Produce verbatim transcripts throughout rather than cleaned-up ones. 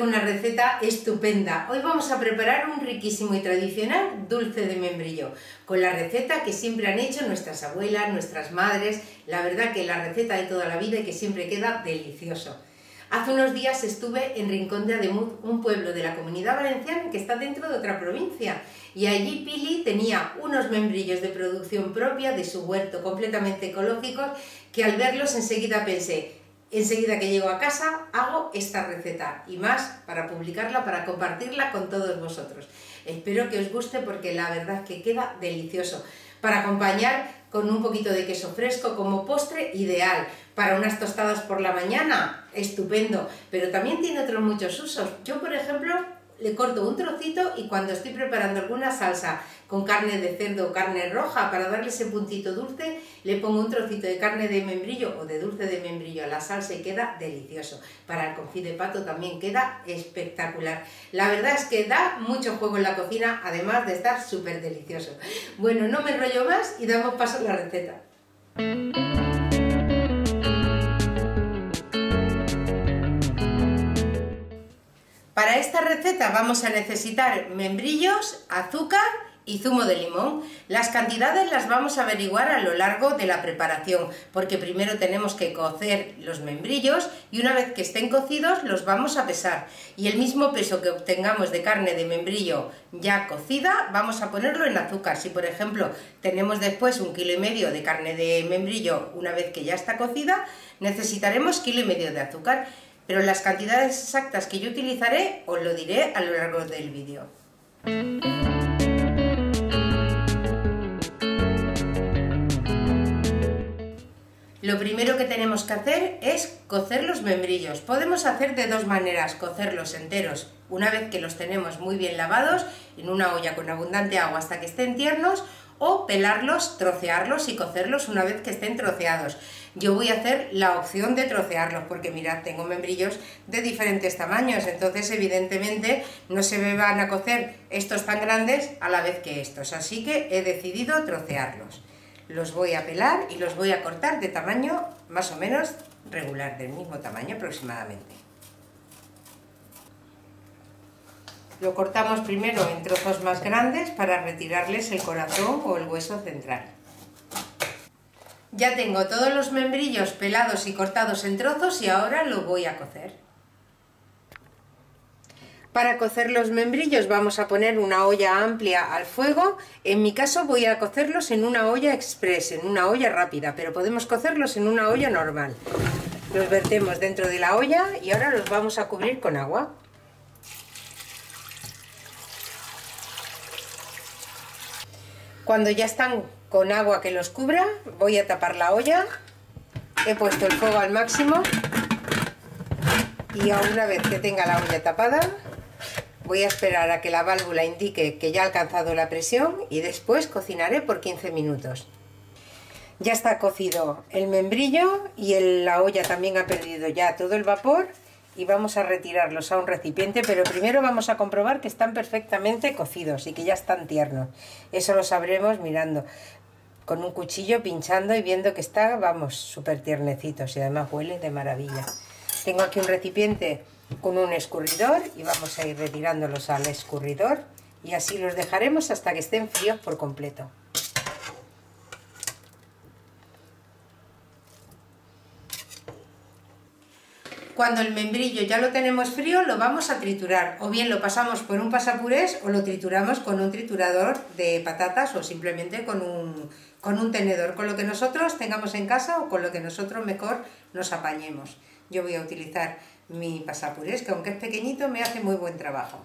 Una receta estupenda. Hoy vamos a preparar un riquísimo y tradicional dulce de membrillo, con la receta que siempre han hecho nuestras abuelas, nuestras madres, la verdad que la receta de toda la vida y que siempre queda delicioso. Hace unos días estuve en Rincón de Ademuz, un pueblo de la Comunidad Valenciana que está dentro de otra provincia, y allí Pili tenía unos membrillos de producción propia de su huerto, completamente ecológicos, que al verlos enseguida pensé: enseguida que llego a casa hago esta receta y más para publicarla, para compartirla con todos vosotros. Espero que os guste porque la verdad que queda delicioso. Para acompañar con un poquito de queso fresco como postre, ideal. Para unas tostadas por la mañana, estupendo. Pero también tiene otros muchos usos. Yo, por ejemplo, le corto un trocito y cuando estoy preparando alguna salsa con carne de cerdo o carne roja para darle ese puntito dulce, le pongo un trocito de carne de membrillo o de dulce de membrillo a la salsa y queda delicioso. Para el confit de pato también queda espectacular. La verdad es que da mucho juego en la cocina, además de estar súper delicioso. Bueno, no me enrollo más y damos paso a la receta. Para esta receta vamos a necesitar membrillos, azúcar y zumo de limón. Las cantidades las vamos a averiguar a lo largo de la preparación, porque primero tenemos que cocer los membrillos y una vez que estén cocidos los vamos a pesar. Y el mismo peso que obtengamos de carne de membrillo ya cocida vamos a ponerlo en azúcar. Si por ejemplo tenemos después un kilo y medio de carne de membrillo una vez que ya está cocida, necesitaremos kilo y medio de azúcar. Pero las cantidades exactas que yo utilizaré os lo diré a lo largo del vídeo. Lo primero que tenemos que hacer es cocer los membrillos. Podemos hacer de dos maneras: cocerlos enteros una vez que los tenemos muy bien lavados en una olla con abundante agua hasta que estén tiernos, o pelarlos, trocearlos y cocerlos una vez que estén troceados. Yo voy a hacer la opción de trocearlos porque mirad, tengo membrillos de diferentes tamaños, entonces evidentemente no se me van a cocer estos tan grandes a la vez que estos, así que he decidido trocearlos. Los voy a pelar y los voy a cortar de tamaño más o menos regular, del mismo tamaño aproximadamente. Lo cortamos primero en trozos más grandes para retirarles el corazón o el hueso central. Ya tengo todos los membrillos pelados y cortados en trozos y ahora los voy a cocer. Para cocer los membrillos vamos a poner una olla amplia al fuego. En mi caso voy a cocerlos en una olla express, en una olla rápida, pero podemos cocerlos en una olla normal. Los vertemos dentro de la olla y ahora los vamos a cubrir con agua. Cuando ya están con agua que los cubra, voy a tapar la olla. He puesto el fuego al máximo y una vez que tenga la olla tapada voy a esperar a que la válvula indique que ya ha alcanzado la presión y después cocinaré por quince minutos. Ya está cocido el membrillo y el, la olla también ha perdido ya todo el vapor y vamos a retirarlos a un recipiente, pero primero vamos a comprobar que están perfectamente cocidos y que ya están tiernos. Eso lo sabremos mirando con un cuchillo, pinchando y viendo que está, vamos, súper tiernecitos y además huele de maravilla. Tengo aquí un recipiente con un escurridor y vamos a ir retirándolos al escurridor y así los dejaremos hasta que estén fríos por completo. Cuando el membrillo ya lo tenemos frío, lo vamos a triturar, o bien lo pasamos por un pasapurés o lo trituramos con un triturador de patatas o simplemente con un, con un tenedor, con lo que nosotros tengamos en casa o con lo que nosotros mejor nos apañemos. Yo voy a utilizar mi pasapurés, que aunque es pequeñito me hace muy buen trabajo.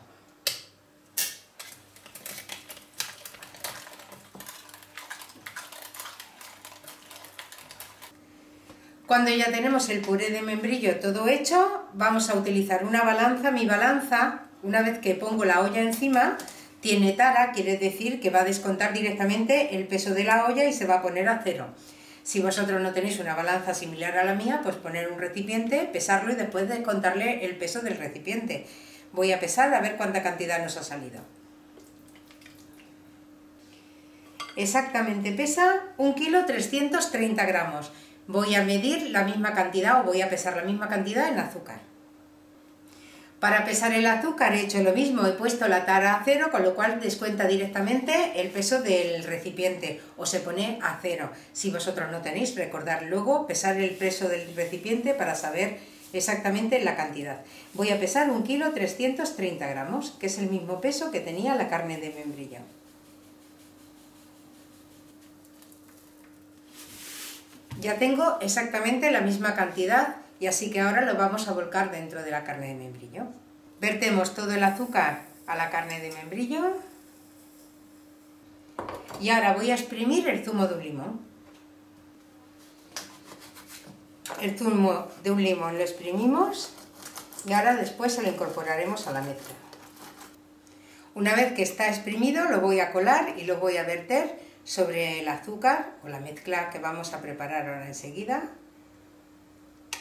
Cuando ya tenemos el puré de membrillo todo hecho, vamos a utilizar una balanza. Mi balanza, una vez que pongo la olla encima, tiene tara, quiere decir que va a descontar directamente el peso de la olla y se va a poner a cero. Si vosotros no tenéis una balanza similar a la mía, pues poner un recipiente, pesarlo y después descontarle el peso del recipiente. Voy a pesar a ver cuánta cantidad nos ha salido. Exactamente pesa un kilo trescientos treinta gramos. Voy a medir la misma cantidad o voy a pesar la misma cantidad en azúcar. Para pesar el azúcar he hecho lo mismo, he puesto la tara a cero, con lo cual descuenta directamente el peso del recipiente o se pone a cero. Si vosotros no tenéis, recordad luego pesar el peso del recipiente para saber exactamente la cantidad. Voy a pesar un kilo trescientos treinta gramos, que es el mismo peso que tenía la carne de membrillo. Ya tengo exactamente la misma cantidad y así que ahora lo vamos a volcar dentro de la carne de membrillo. Vertemos todo el azúcar a la carne de membrillo y ahora voy a exprimir el zumo de un limón. El zumo de un limón lo exprimimos y ahora después se lo incorporaremos a la mezcla. Una vez que está exprimido lo voy a colar y lo voy a verter sobre el azúcar o la mezcla que vamos a preparar ahora enseguida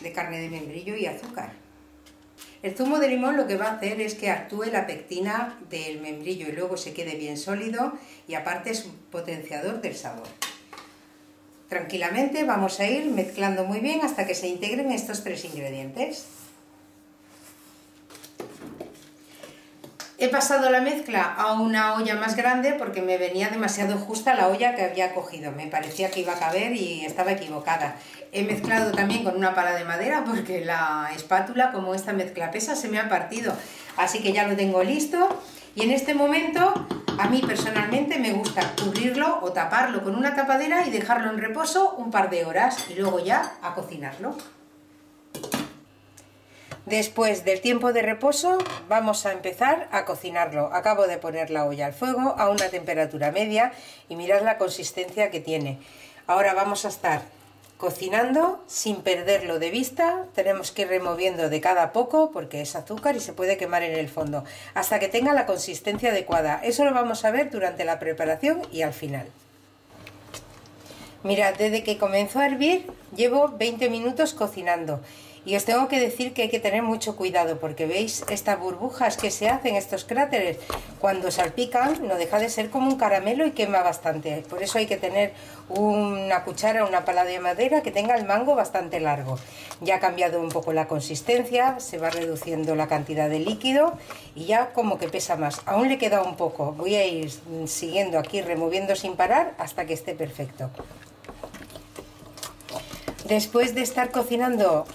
de carne de membrillo y azúcar. El zumo de limón lo que va a hacer es que actúe la pectina del membrillo y luego se quede bien sólido y aparte es un potenciador del sabor. Tranquilamente vamos a ir mezclando muy bien hasta que se integren estos tres ingredientes. He pasado la mezcla a una olla más grande porque me venía demasiado justa la olla que había cogido. Me parecía que iba a caber y estaba equivocada. He mezclado también con una pala de madera porque la espátula, como esta mezcla pesa, se me ha partido. Así que ya lo tengo listo. Y en este momento, a mí personalmente me gusta cubrirlo o taparlo con una tapadera y dejarlo en reposo un par de horas y luego ya a cocinarlo. Después del tiempo de reposo vamos a empezar a cocinarlo. Acabo de poner la olla al fuego a una temperatura media y mirad la consistencia que tiene. Ahora vamos a estar cocinando sin perderlo de vista. Tenemos que ir removiendo de cada poco porque es azúcar y se puede quemar en el fondo hasta que tenga la consistencia adecuada. Eso lo vamos a ver durante la preparación y al final. Mirad, desde que comenzó a hervir llevo veinte minutos cocinando. Y os tengo que decir que hay que tener mucho cuidado porque veis estas burbujas que se hacen, estos cráteres, cuando salpican no deja de ser como un caramelo y quema bastante. Por eso hay que tener una cuchara, una pala de madera que tenga el mango bastante largo. Ya ha cambiado un poco la consistencia, se va reduciendo la cantidad de líquido y ya como que pesa más. Aún le queda un poco, voy a ir siguiendo aquí removiendo sin parar hasta que esté perfecto. Después de estar cocinando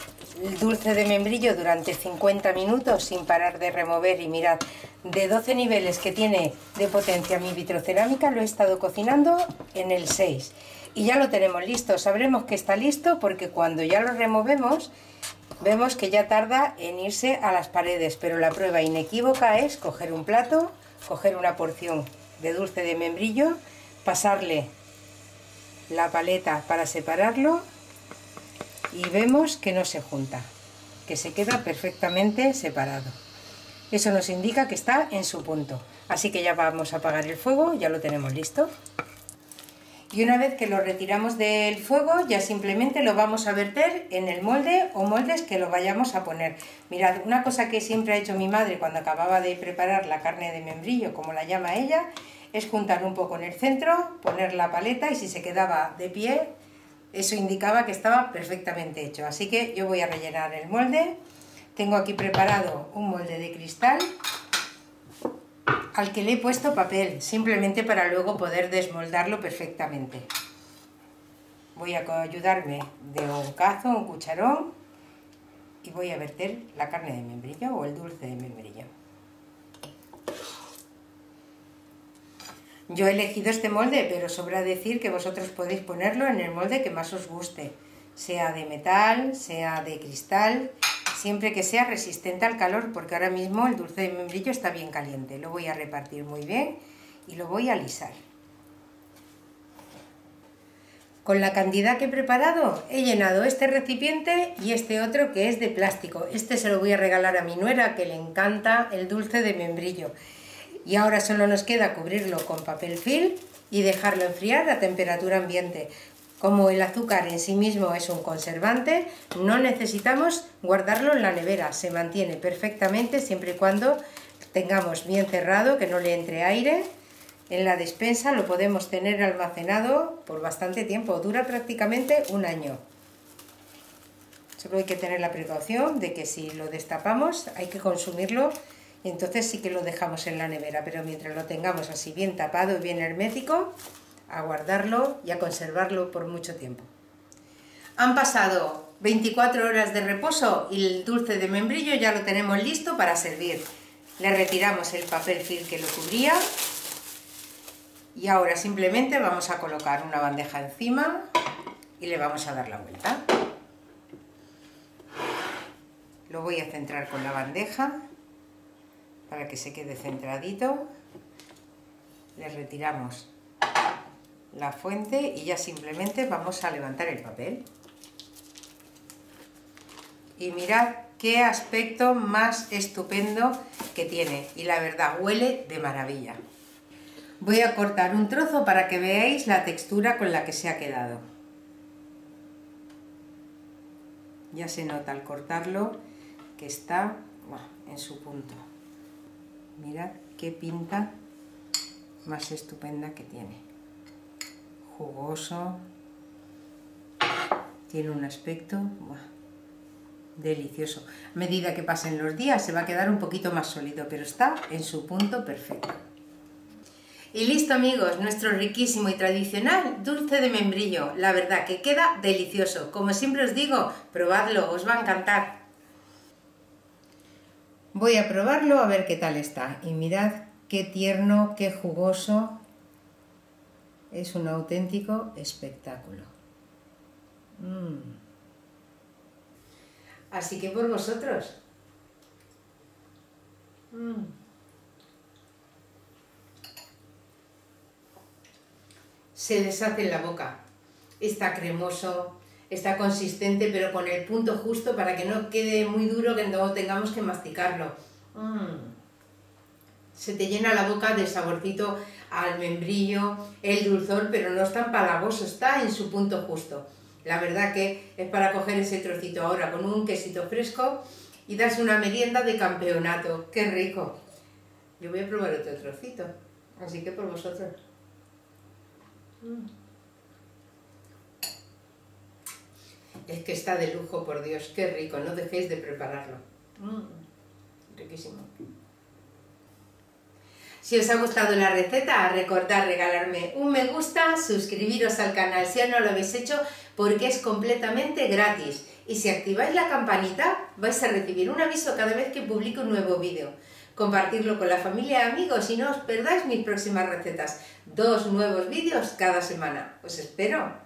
el dulce de membrillo durante cincuenta minutos sin parar de remover y mirad, de doce niveles que tiene de potencia mi vitrocerámica lo he estado cocinando en el seis y ya lo tenemos listo. Sabremos que está listo porque cuando ya lo removemos vemos que ya tarda en irse a las paredes, pero la prueba inequívoca es coger un plato, coger una porción de dulce de membrillo, pasarle la paleta para separarlo y vemos que no se junta, que se queda perfectamente separado. Eso nos indica que está en su punto. Así que ya vamos a apagar el fuego, ya lo tenemos listo. Y una vez que lo retiramos del fuego, ya simplemente lo vamos a verter en el molde o moldes que lo vayamos a poner. Mirad, una cosa que siempre ha hecho mi madre cuando acababa de preparar la carne de membrillo, como la llama ella, es juntar un poco en el centro, poner la paleta y si se quedaba de pie, eso indicaba que estaba perfectamente hecho. Así que yo voy a rellenar el molde. Tengo aquí preparado un molde de cristal al que le he puesto papel, simplemente para luego poder desmoldarlo perfectamente. Voy a ayudarme de un cazo, un cucharón y voy a verter la carne de membrillo o el dulce de membrillo. Yo he elegido este molde, pero sobra decir que vosotros podéis ponerlo en el molde que más os guste, sea de metal, sea de cristal, siempre que sea resistente al calor, porque ahora mismo el dulce de membrillo está bien caliente. Lo voy a repartir muy bien y lo voy a alisar. Con la cantidad que he preparado he llenado este recipiente y este otro que es de plástico. Este se lo voy a regalar a mi nuera que le encanta el dulce de membrillo. Y ahora solo nos queda cubrirlo con papel film y dejarlo enfriar a temperatura ambiente. Como el azúcar en sí mismo es un conservante, no necesitamos guardarlo en la nevera. Se mantiene perfectamente siempre y cuando tengamos bien cerrado, que no le entre aire. En la despensa lo podemos tener almacenado por bastante tiempo, dura prácticamente un año. Solo hay que tener la precaución de que si lo destapamos hay que consumirlo y entonces sí que lo dejamos en la nevera, pero mientras lo tengamos así bien tapado y bien hermético, a guardarlo y a conservarlo por mucho tiempo. Han pasado veinticuatro horas de reposo y el dulce de membrillo ya lo tenemos listo para servir. Le retiramos el papel film que lo cubría. Y ahora simplemente vamos a colocar una bandeja encima y le vamos a dar la vuelta. Lo voy a centrar con la bandeja para que se quede centradito. Le retiramos la fuente y ya simplemente vamos a levantar el papel. Y mirad qué aspecto más estupendo que tiene. Y la verdad, huele de maravilla. Voy a cortar un trozo para que veáis la textura con la que se ha quedado. Ya se nota al cortarlo que está en su punto. Mirad qué pinta más estupenda que tiene. Jugoso. Tiene un aspecto delicioso. A medida que pasen los días se va a quedar un poquito más sólido, pero está en su punto perfecto. Y listo amigos, nuestro riquísimo y tradicional dulce de membrillo. La verdad que queda delicioso. Como siempre os digo, probadlo, os va a encantar. Voy a probarlo a ver qué tal está. Y mirad qué tierno, qué jugoso. Es un auténtico espectáculo. Mm. Así que por vosotros. Mm. Se deshace en la boca, está cremoso, está consistente pero con el punto justo para que no quede muy duro, que no tengamos que masticarlo. Mm. Se te llena la boca de saborcito al membrillo, el dulzor, pero no es tan empalagoso, está en su punto justo. La verdad que es para coger ese trocito ahora con un quesito fresco y darse una merienda de campeonato. ¡Qué rico! Yo voy a probar otro trocito, así que por vosotros. Es que está de lujo, por Dios, qué rico, no dejéis de prepararlo. Mm, riquísimo. Si os ha gustado la receta, recordad regalarme un me gusta, suscribiros al canal si aún no lo habéis hecho porque es completamente gratis. Y si activáis la campanita vais a recibir un aviso cada vez que publico un nuevo vídeo. Compartirlo con la familia y amigos y no os perdáis mis próximas recetas. Dos nuevos vídeos cada semana. Os espero.